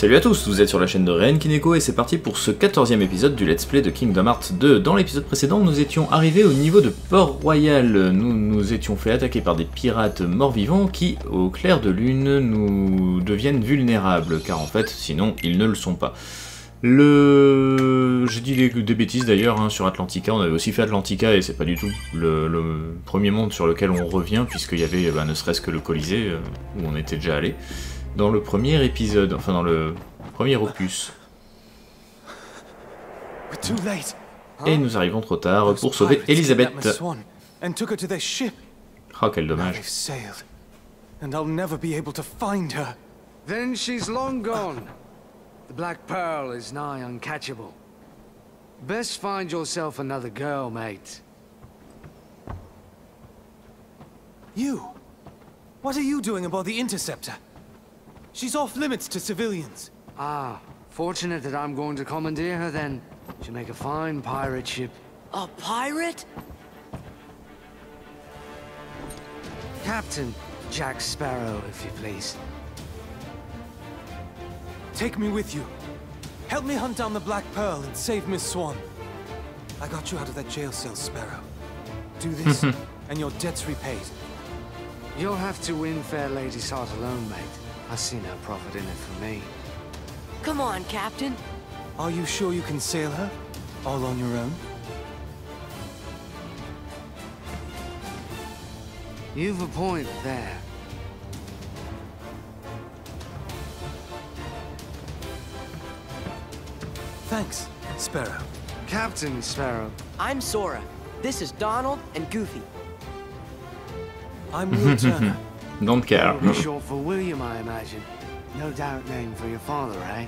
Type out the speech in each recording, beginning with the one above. Salut à tous, vous êtes sur la chaîne de Renkineko et c'est parti pour ce 14e épisode du Let's Play de Kingdom Hearts 2. Dans l'épisode précédent, nous étions arrivés au niveau de Port Royal. Nous nous étions fait attaquer par des pirates morts-vivants qui, au clair de lune, nous deviennent vulnérables, car en fait, sinon, ils ne le sont pas. J'ai dit des bêtises d'ailleurs, hein, sur Atlantica, on avait aussi fait Atlantica et c'est pas du tout le premier monde sur lequel on revient, puisqu'il y avait ne serait-ce que le Colisée, où on était déjà allé, dans le premier épisode, enfin dans le premier opus. Et nous arrivons trop tard pour sauver Elisabeth. Oh, quel dommage. The Black Pearl is nigh uncatchable. Best find yourself another girl, mate. You! What are you doing about the Interceptor? She's off limits to civilians. Ah, fortunate that I'm going to commandeer her then. She'll make a fine pirate ship. A pirate? Captain Jack Sparrow, if you please. Take me with you. Help me hunt down the Black Pearl and save Miss Swan. I got you out of that jail cell, Sparrow. Do this, and your debt's repaid. You'll have to win fair lady's heart alone, mate. I see no profit in it for me. Come on, Captain. Are you sure you can sail her? All on your own? You've a point there. Thanks, Sparrow. Captain Sparrow. I'm Sora. This is Donald and Goofy. I'm Will Turner. Don't care. You'll be short for William, I imagine. No doubt name for your father, eh?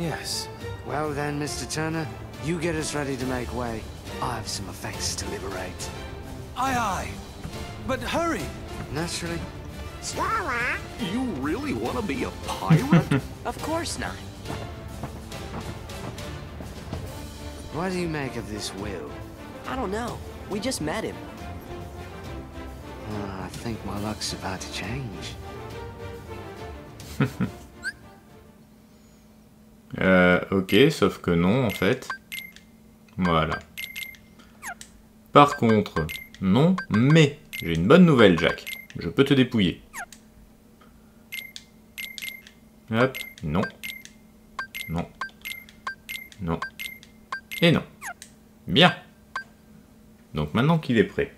Yes. Well then, Mr. Turner, you get us ready to make way. I have some effects to liberate. Aye, aye. But hurry. Naturally. Sora? You really want to be a pirate? Of course not. What do you make of this Will? I don't know. We just met him. I think my luck's about to change. Ok, sauf que non en fait. Voilà. Par contre, non, mais j'ai une bonne nouvelle, Jack. Je peux te dépouiller. Hop, non. Non. Non. Et non. Bien. Donc maintenant qu'il est prêt.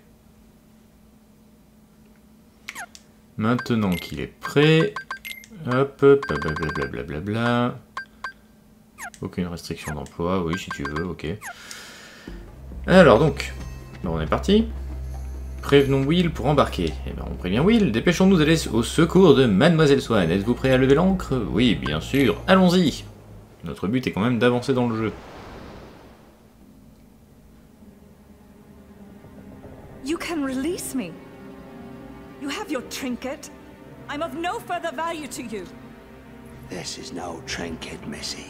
Maintenant qu'il est prêt. Hop, blablabla. Aucune restriction d'emploi, oui, si tu veux, ok. Alors donc, on est parti. Prévenons Will pour embarquer. Eh bien, on prévient Will. Dépêchons-nous d'aller au secours de Mademoiselle Swan. Êtes-vous prêt à lever l'ancre? Oui, bien sûr. Allons-y. Notre but est quand même d'avancer dans le jeu. You can release me. You have your trinket. I'm of no further value to you. This is no trinket, Missy.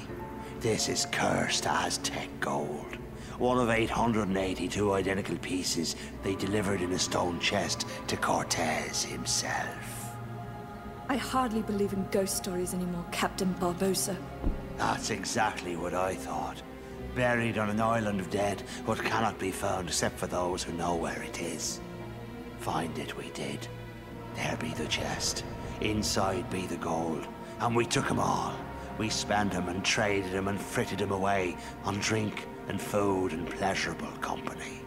This is cursed Aztec gold. One of 882 identical pieces they delivered in a stone chest to Cortez himself. I hardly believe in ghost stories anymore, Captain Barbossa. That's exactly what I thought. Buried on an island of dead, what cannot be found except for those who know where it is. Find it we did. There be the chest, inside be the gold, and we took them all. We spent them and traded them and frittered them away on drink and food and pleasurable company.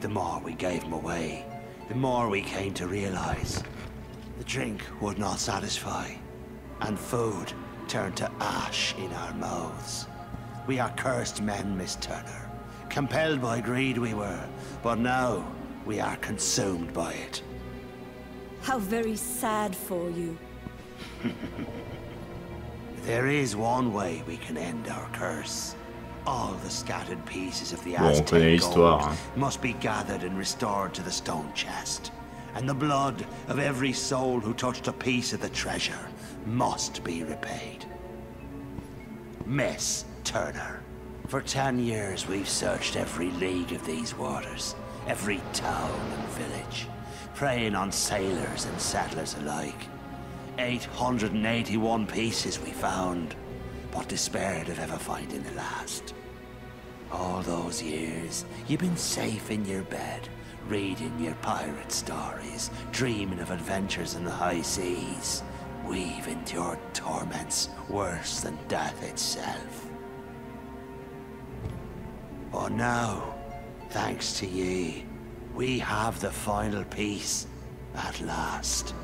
The more we gave them away, the more we came to realize. The drink would not satisfy, and food turned to ash in our mouths. We are cursed men, Miss Turner. Compelled by greed we were, but now we are consumed by it. How very sad for you. There is one way we can end our curse. All the scattered pieces of the Aztec gold must be gathered and restored to the stone chest. And the blood of every soul who touched a piece of the treasure must be repaid. Miss Turner. For 10 years we've searched every league of these waters, every town and village, preying on sailors and settlers alike. 881 pieces we found, What despaired of ever finding the last. All those years, you've been safe in your bed, reading your pirate stories, dreaming of adventures in the high seas. We've endured torments worse than death itself. But now, thanks to ye, we have the final piece, at last.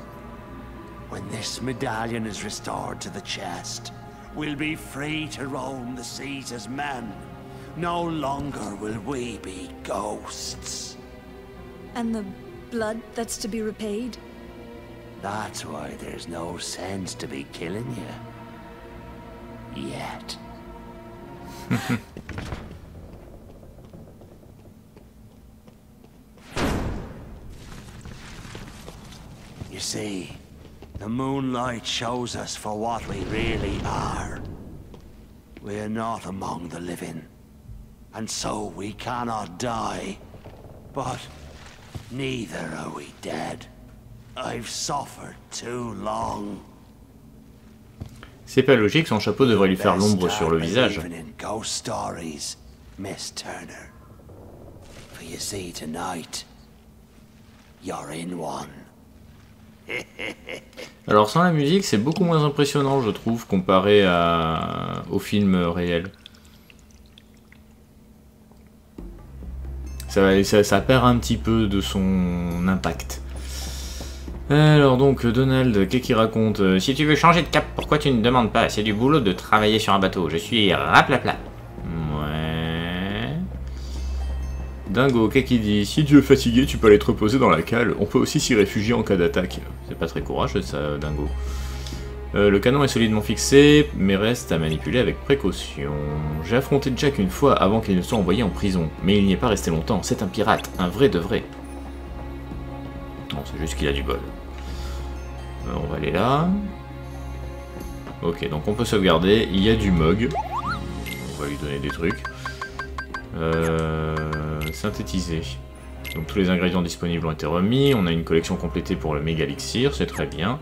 When this medallion is restored to the chest, we'll be free to roam the seas as men. No longer will we be ghosts. And the blood that's to be repaid? That's why there's no sense to be killing you. Yet. You see, the moonlight shows us for what we really are. We're not among the living, and so we cannot die. But neither are we dead. I've suffered too long. C'est pas logique, son chapeau devrait lui faire l'ombre sur le visage. Ghost stories, Miss Turner. For you see tonight, you're in one. Alors sans la musique, c'est beaucoup moins impressionnant, je trouve, comparé au film réel. Ça perd un petit peu de son impact. Alors donc, Donald, qu'est-ce qu'il raconte? Si tu veux changer de cap, pourquoi tu ne demandes pas? C'est du boulot de travailler sur un bateau. Je suis raplapla. Ouais. Dingo, qu'est-ce qu'il dit? Si tu es fatigué, tu peux aller te reposer dans la cale. On peut aussi s'y réfugier en cas d'attaque. C'est pas très courageux ça, Dingo. Le canon est solidement fixé, mais reste à manipuler avec précaution. J'ai affronté Jack une fois avant qu'il ne soit envoyé en prison, mais il n'y est pas resté longtemps. C'est un pirate, un vrai de vrai. Non, c'est juste qu'il a du bol. On va aller là. Ok, donc on peut sauvegarder. Il y a du Mog. On va lui donner des trucs. Synthétiser. Donc tous les ingrédients disponibles ont été remis. On a une collection complétée pour le méga elixir, c'est très bien.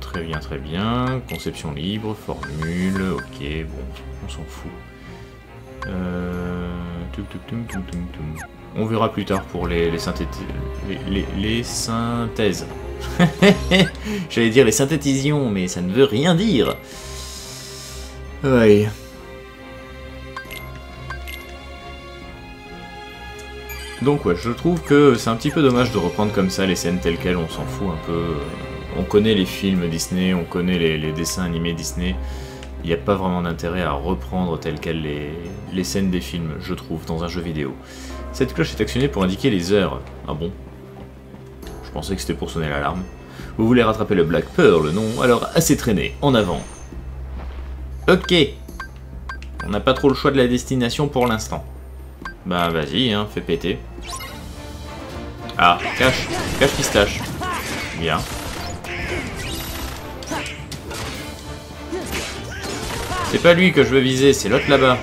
Très bien, très bien. Conception libre, formule, ok, bon, on s'en fout. On verra plus tard pour les synthèses. J'allais dire les synthétisions, mais ça ne veut rien dire. Ouais. Donc ouais, je trouve que c'est un petit peu dommage de reprendre comme ça les scènes telles quelles, on s'en fout un peu. On connaît les films Disney, on connaît les dessins animés Disney. Il n'y a pas vraiment d'intérêt à reprendre telles quelles les scènes des films, je trouve, dans un jeu vidéo. Cette cloche est actionnée pour indiquer les heures. Ah bon? Je pensais que c'était pour sonner l'alarme. Vous voulez rattraper le Black Pearl, non? Alors assez traîné, en avant. Ok. On n'a pas trop le choix de la destination pour l'instant. Bah vas-y, hein, fais péter. Ah, cache, cache pistache. Bien. C'est pas lui que je veux viser, c'est l'autre là-bas.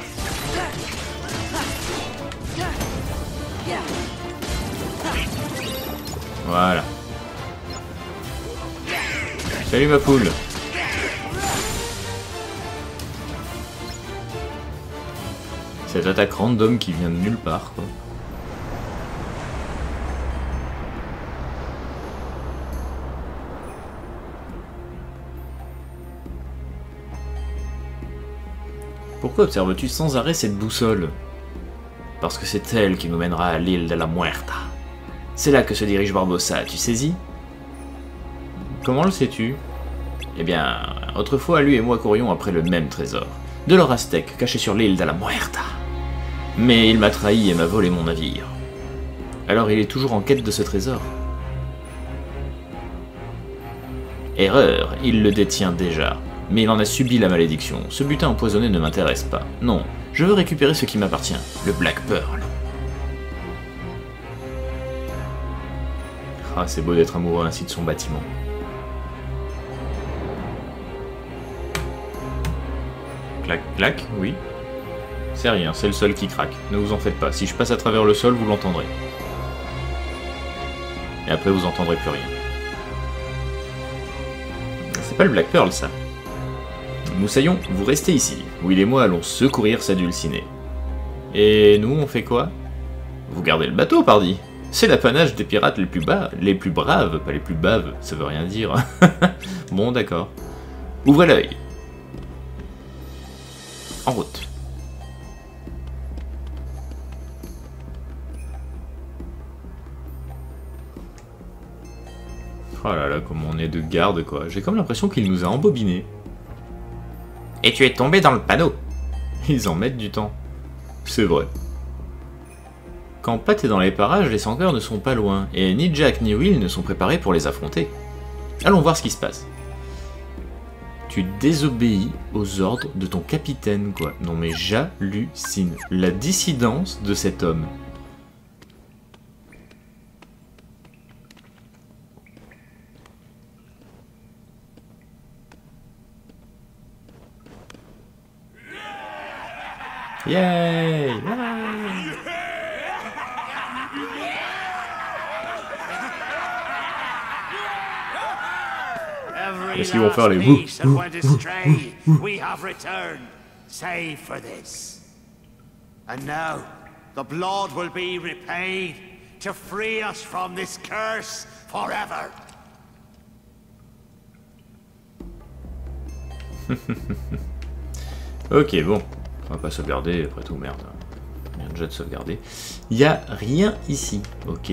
Voilà. Salut ma poule. Cette attaque random qui vient de nulle part, quoi. Pourquoi observes-tu sans arrêt cette boussole? Parce que c'est elle qui nous mènera à l'île de la Muerta. C'est là que se dirige Barbossa, tu saisis? Comment le sais-tu? Eh bien, autrefois, lui et moi courions après le même trésor. De l'or aztèque, caché sur l'île de la Muerta. Mais il m'a trahi et m'a volé mon navire. Alors il est toujours en quête de ce trésor? Erreur, il le détient déjà. Mais il en a subi la malédiction. Ce butin empoisonné ne m'intéresse pas. Non, je veux récupérer ce qui m'appartient, le Black Pearl. Ah, c'est beau d'être amoureux ainsi de son bâtiment. Clac, clac, oui. C'est rien, c'est le sol qui craque. Ne vous en faites pas. Si je passe à travers le sol, vous l'entendrez. Et après, vous entendrez plus rien. C'est pas le Black Pearl, ça. Moussaillon, vous restez ici. Will et moi allons secourir sa dulcinée. Et nous, on fait quoi? Vous gardez le bateau, pardi. C'est l'apanage des pirates les plus braves, pas les plus baves, ça veut rien dire. Bon, d'accord. Ouvrez l'œil. En route. Oh là là, comme on est de garde, quoi. J'ai comme l'impression qu'il nous a embobinés. Et tu es tombé dans le panneau. Ils en mettent du temps. C'est vrai. Quand Pat est dans les parages, les sangleurs ne sont pas loin, et ni Jack ni Will ne sont préparés pour les affronter. Allons voir ce qui se passe. Tu désobéis aux ordres de ton capitaine, quoi. Non mais j'hallucine. La dissidence de cet homme. Yay! Qu'est-ce qu'ils vont faire les bouts? We have returned, save for this. And now, the blood will be repaid to free us from this curse forever. Ok, bon. On va pas sauvegarder, après tout, merde. Il y a déjà de sauvegarder. Il n'y a rien ici. Ok.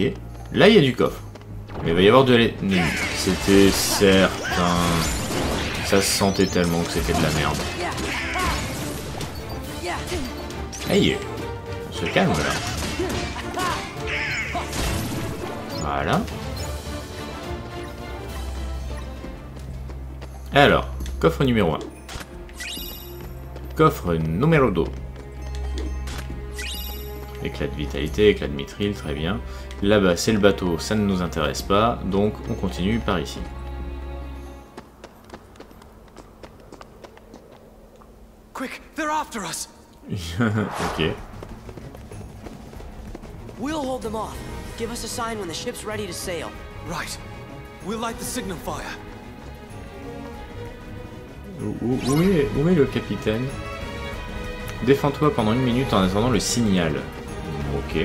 Là, il y a du coffre. Mais il va y avoir de la... C'était certain. Ça se sentait tellement que c'était de la merde. Hey, on se calme là. Voilà. Alors, coffre numéro 1. Coffre numéro 2. Éclat de vitalité, éclat de mithril, très bien. Là-bas, c'est le bateau, ça ne nous intéresse pas, donc on continue par ici. Quick, they're after us. Ok. We'll hold them off. Give us a sign when the ship's ready to sail. Right. We'll light the signal fire. Où est le capitaine? Défends-toi pendant 1 minute en attendant le signal. Ok.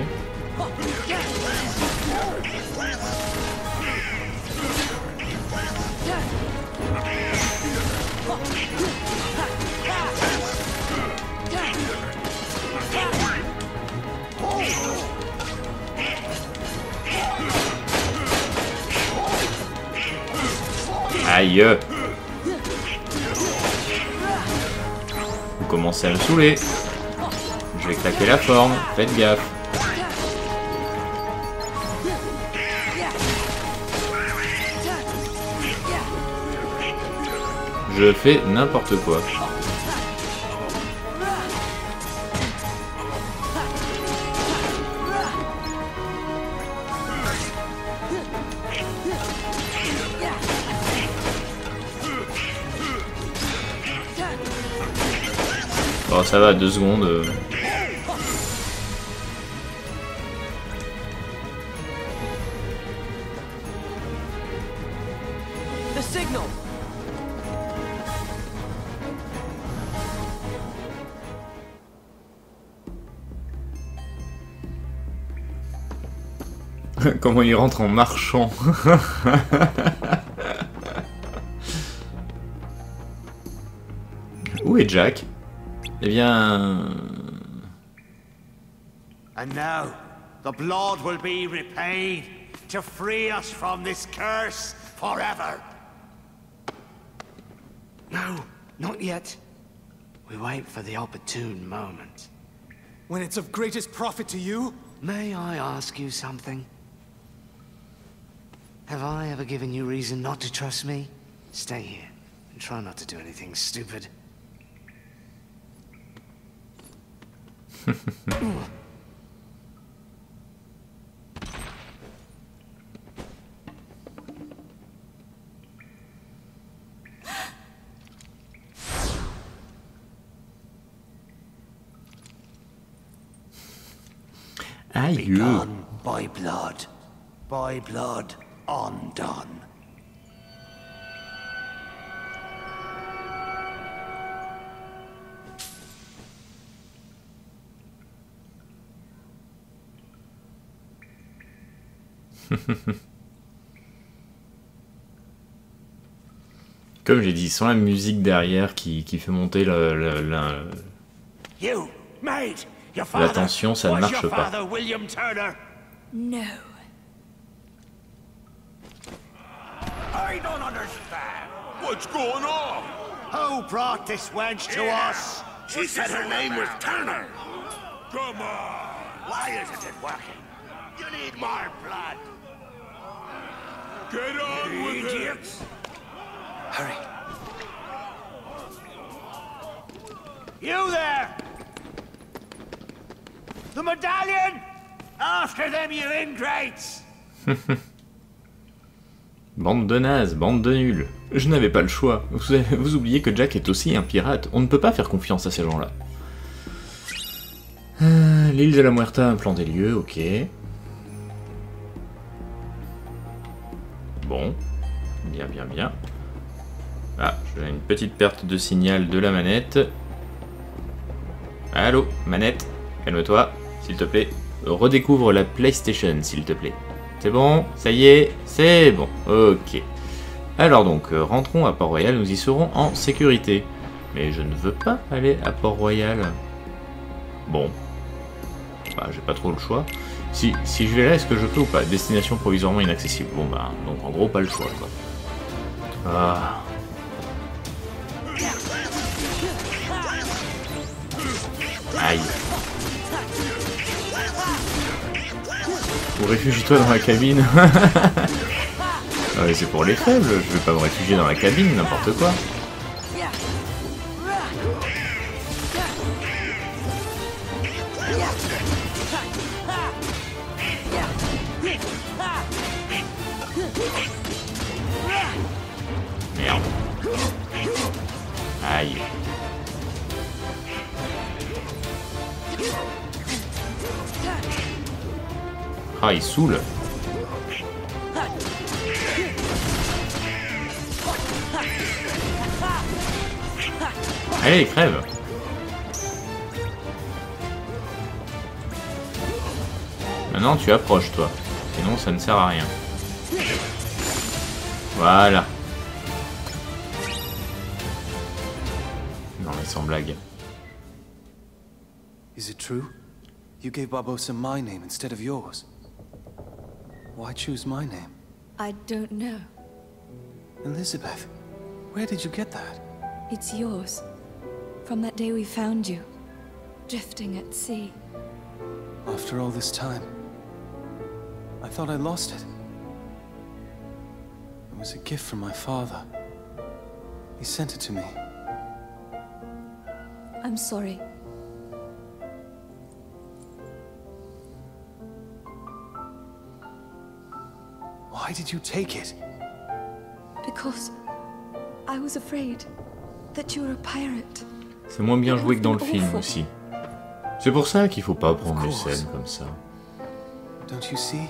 Aïe! Commencez à me saouler. Je vais claquer la forme. Faites gaffe. Je fais n'importe quoi. Oh, ça va, 2 secondes. Comment il rentre en marchant. Où est Jack? Eh bien. And now the blood will be repaid to free us from this curse forever. No, not yet. We wait for the opportune moment. When it's of greatest profit to you, may I ask you something? Have I ever given you reason not to trust me? Stay here and try not to do anything stupid. Begun by blood undone. Comme j'ai dit, sans la musique derrière qui fait monter la tension, ça ne marche pas. No. I don't understand. What's going on? Who brought this wench to us? She said her name was Turner. Come on. Why isn't it working? You need more blood. Get on with it. Hurry. You there! The medallion! After them, you ingrates! Bande de nazes, bande de nuls. Je n'avais pas le choix. Vous oubliez que Jack est aussi un pirate. On ne peut pas faire confiance à ces gens-là. L'île de la Muerta, un plan des lieux, ok. Bon. Bien, bien, bien. Ah, j'ai une petite perte de signal de la manette. Allô, manette, calme-toi, s'il te plaît. Redécouvre la PlayStation, s'il te plaît. C'est bon, ça y est, c'est bon, ok. Alors donc, rentrons à Port-Royal, nous y serons en sécurité. Mais je ne veux pas aller à Port-Royal. Bon. Bah, j'ai pas trop le choix. Si je vais là, est-ce que je peux ou pas? Destination provisoirement inaccessible. Bon bah, donc en gros, pas le choix, quoi. Ah... Aïe. Ou réfugie-toi dans la cabine. C'est pour les faibles, je vais pas me réfugier dans la cabine, n'importe quoi. Merde. Aïe. Ah, il saoule. Allez, crève. Maintenant, tu approches, toi. Sinon, ça ne sert à rien. Voilà. Non, mais sans blague. Is it true? You gave Barbossa my name instead of yours. Why choose my name? I don't know. Elisabeth, where did you get that? It's yours. From that day we found you, drifting at sea. After all this time, I thought I lost it. It was a gift from my father. He sent it to me. I'm sorry. Why did you take it? Because I was afraid that you were a pirate. C'est moins bien joué que dans le film aussi. C'est pour ça qu'il faut pas prendre les scènes comme ça. Don't you see?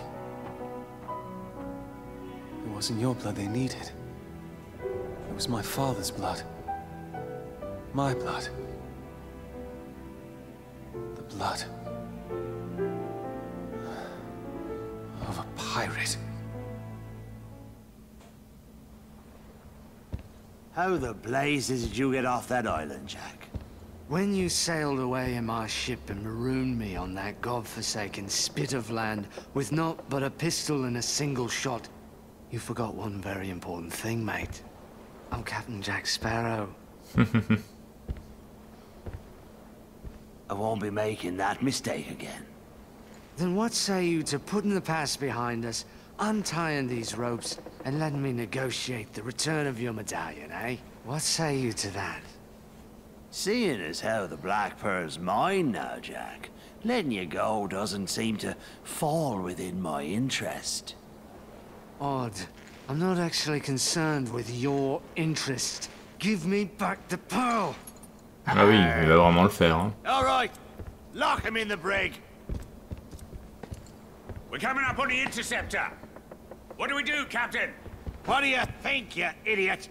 It wasn't your blood they needed. It was my father's blood. My blood. The blood of a pirate. How the blazes did you get off that island, Jack? When you sailed away in my ship and marooned me on that godforsaken spit of land with naught but a pistol and a single shot, you forgot one very important thing, mate. I'm Captain Jack Sparrow. I won't be making that mistake again. Then what say you to putting the past behind us, untying these ropes, and letting me negotiate the return of your medallion, eh? What say you to that? Seeing as how the Black Pearl's mine now, Jack, letting you go doesn't seem to fall within my interest. Odd. I'm not actually concerned with your interest. Give me back the pearl! Ah oui, il va vraiment le faire, hein. All right. Lock him in the brig. We're coming up on the interceptor. What do we do, Captain? What do you think, you idiot?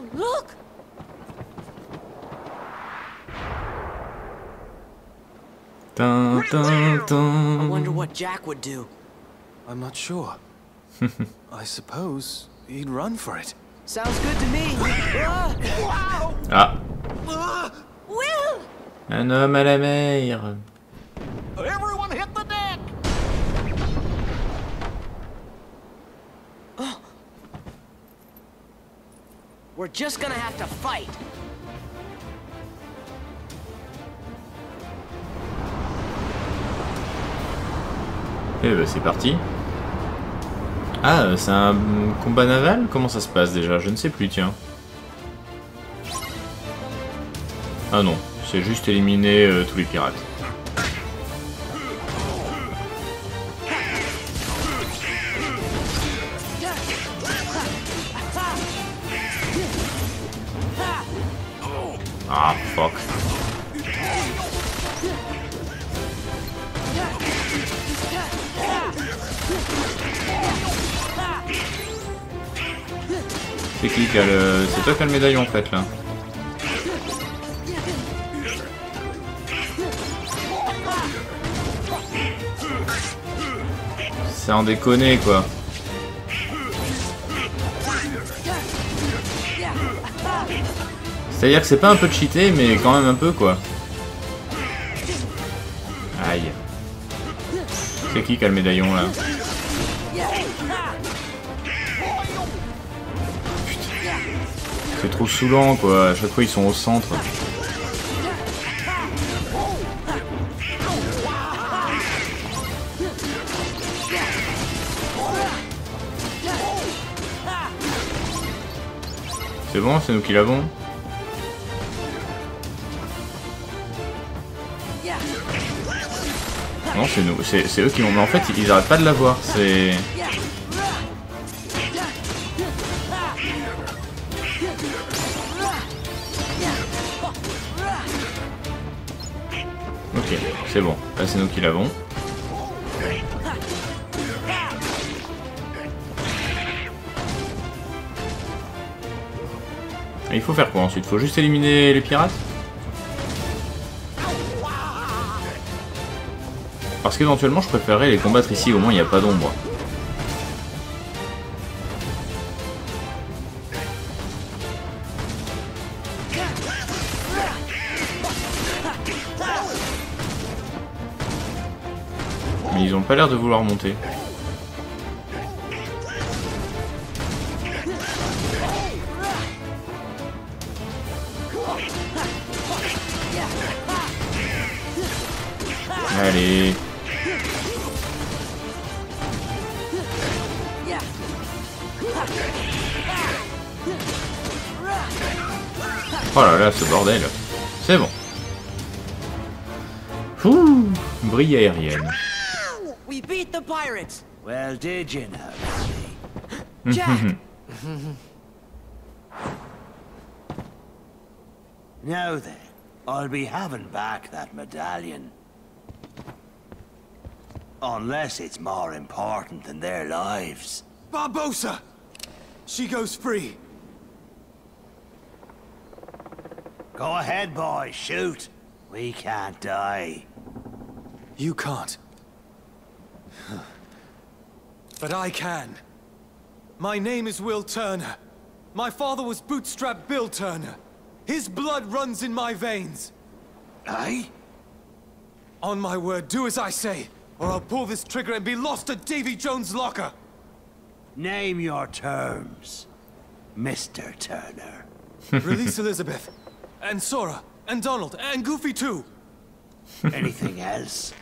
Oh, look! Dun, dun, dun. I wonder what Jack would do. I'm not sure. I suppose he'd run for it. Sounds good to me. Wow! Ah. Will! Un homme à la mer. Everyone hit the deck. Oh. We're just gonna have to fight. Et bah c'est parti. Ah, c'est un combat naval? Comment ça se passe déjà? Je ne sais plus, tiens. Ah non, c'est juste éliminer tous les pirates. Ah, fuck. C'est qui qui a le... C'est toi qui as le médaillon en fait là. C'est en déconner quoi. C'est-à-dire que c'est pas un peu cheaté mais quand même un peu quoi. Aïe. C'est qui a le médaillon là? C'est trop saoulant quoi, à chaque fois ils sont au centre. C'est bon, c'est nous qui l'avons. Non, c'est nous, c'est eux qui l'ont, mais en fait ils arrêtent pas de l'avoir, c'est... C'est bon, là c'est nous qui l'avons. Et il faut faire quoi ensuite? Il faut juste éliminer les pirates? Parce qu'éventuellement je préférerais les combattre ici, au moins il n'y a pas d'ombre. Ils ont pas l'air de vouloir monter. Allez. Oh là là, ce bordel. C'est bon. Ouh, brille aérienne. The pirates. Well, did you know? Jack. Now then, I'll be having back that medallion. Unless it's more important than their lives. Barbossa! She goes free. Go ahead, boys, shoot. We can't die. You can't. But I can. My name is Will Turner. My father was Bootstrap Bill Turner. His blood runs in my veins. Aye? On my word, do as I say, or I'll pull this trigger and be lost at Davy Jones' locker. Name your terms, Mr. Turner. Release Elisabeth, and Sora, and Donald, and Goofy too. Anything else?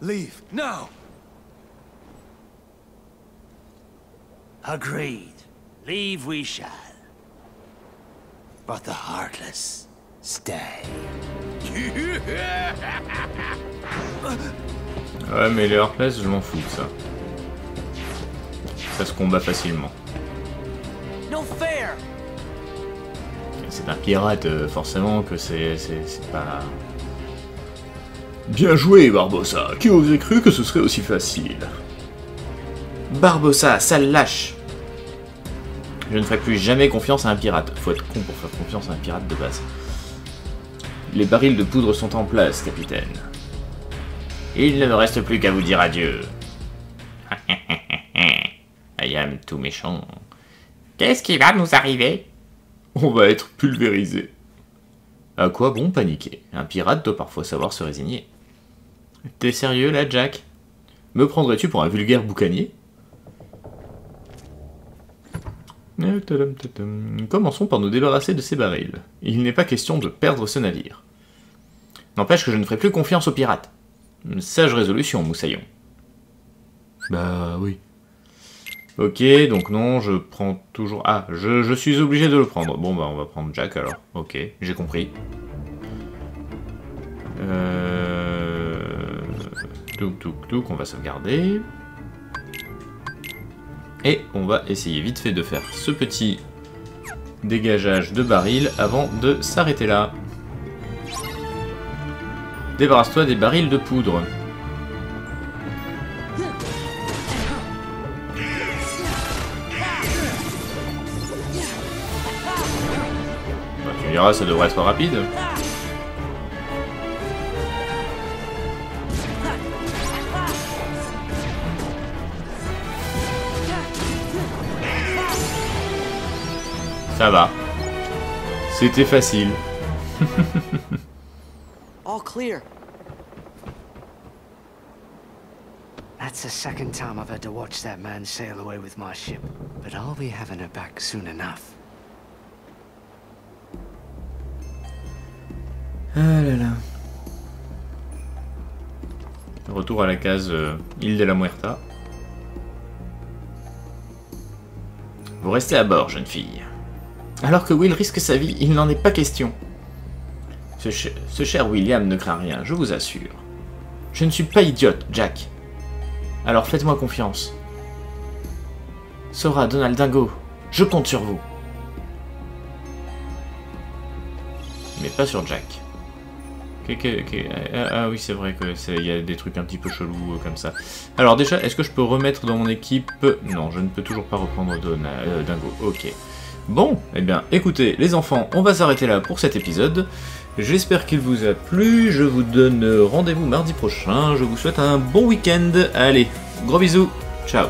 Leave, now! Agreed. Leave we shall. But the heartless stay. Ouais, mais les heartless, je m'en fous de ça. Ça se combat facilement. No fair. C'est un pirate, forcément que c'est pas... Bien joué, Barbossa. Qui aurait cru que ce serait aussi facile? Barbossa, sale lâche. Je ne ferai plus jamais confiance à un pirate. Faut être con pour faire confiance à un pirate de base. Les barils de poudre sont en place, capitaine. Il ne me reste plus qu'à vous dire adieu. I am tout méchant. Qu'est-ce qui va nous arriver? On va être pulvérisé. À quoi bon paniquer? Un pirate doit parfois savoir se résigner. T'es sérieux là, Jack? Me prendrais-tu pour un vulgaire boucanier? Commençons par nous débarrasser de ces barils. Il n'est pas question de perdre ce navire. N'empêche que je ne ferai plus confiance aux pirates. Une sage résolution, Moussaillon. Bah oui. Ok, donc non, je prends toujours... Ah, je suis obligé de le prendre. Bon bah on va prendre Jack alors. Ok, j'ai compris. On va sauvegarder. Et on va essayer vite fait de faire ce petit dégageage de barils avant de s'arrêter là. Débarrasse-toi des barils de poudre. Bah, tu me diras, ça devrait être rapide. Ça va. C'était facile. All clear. That's the second time I've had to watch that man sail away with my ship, but I'll be having her back soon enough. Ah là là. Retour à la case Île de la Muerta. Vous restez à bord, jeune fille. Alors que Will risque sa vie, il n'en est pas question. Ce cher William ne craint rien, je vous assure. Je ne suis pas idiote, Jack. Alors faites-moi confiance. Sora, Donald, Dingo, je compte sur vous. Mais pas sur Jack. Ah oui, c'est vrai qu'il y a des trucs un petit peu chelous comme ça. Alors déjà, est-ce que je peux remettre dans mon équipe... Non, je ne peux toujours pas reprendre Dingo. Ok. Bon, eh bien, écoutez, les enfants, on va s'arrêter là pour cet épisode. J'espère qu'il vous a plu, je vous donne rendez-vous mardi prochain, je vous souhaite un bon week-end. Allez, gros bisous, ciao.